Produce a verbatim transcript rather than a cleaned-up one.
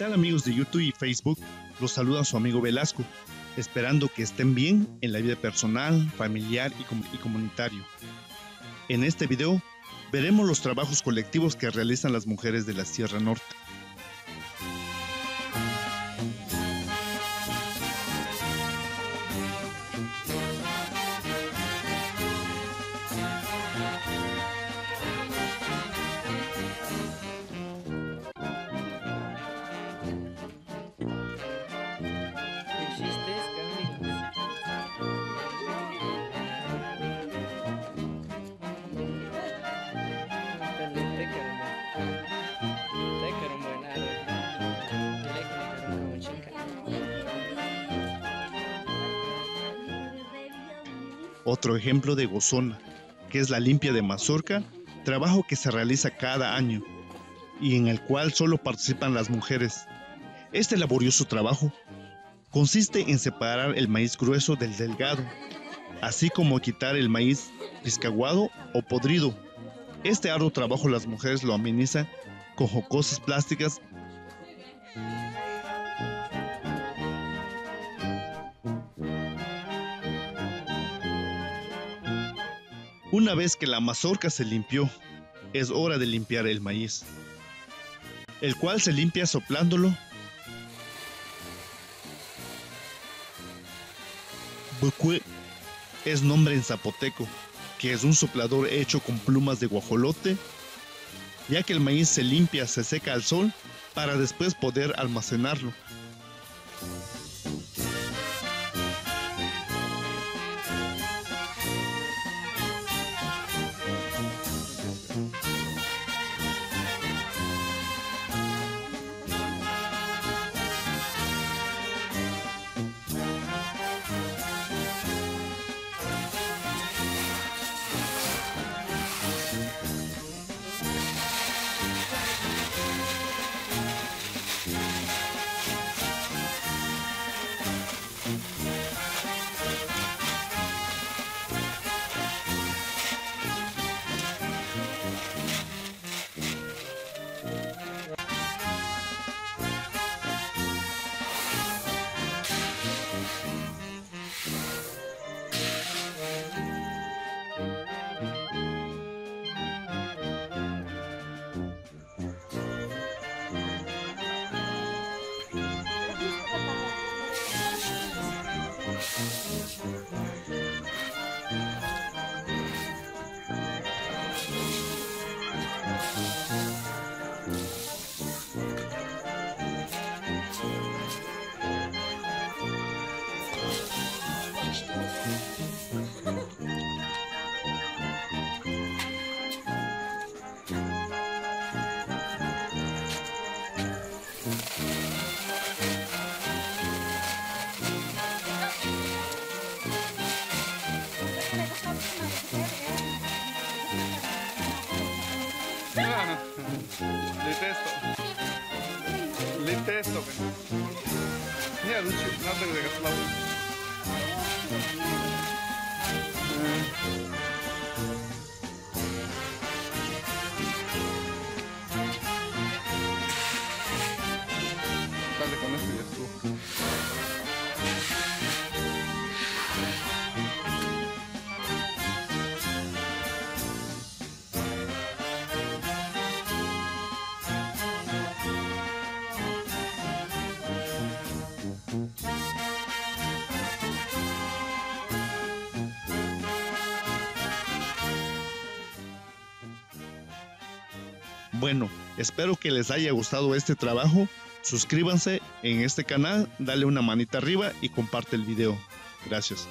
tal amigos de YouTube y Facebook? Los saluda su amigo Velasco, esperando que estén bien en la vida personal, familiar y, com y comunitario. En este video veremos los trabajos colectivos que realizan las mujeres de la Sierra Norte. Otro ejemplo de Gozona, que es la limpia de mazorca, trabajo que se realiza cada año y en el cual solo participan las mujeres. Este laborioso trabajo consiste en separar el maíz grueso del delgado, así como quitar el maíz pizcaguado o podrido. Este arduo trabajo las mujeres lo amenizan con jocosas plásticas. Una vez que la mazorca se limpió, es hora de limpiar el maíz, el cual se limpia soplándolo, Buque es nombre en zapoteco, que es un soplador hecho con plumas de guajolote, ya que el maíz se limpia, se seca al sol, para después poder almacenarlo. Litesto, litesto, mira, no te voy a dejar la boca. Dale con esto y ya estuvo. Bueno, espero que les haya gustado este trabajo, suscríbanse en este canal, dale una manita arriba y comparte el video. Gracias.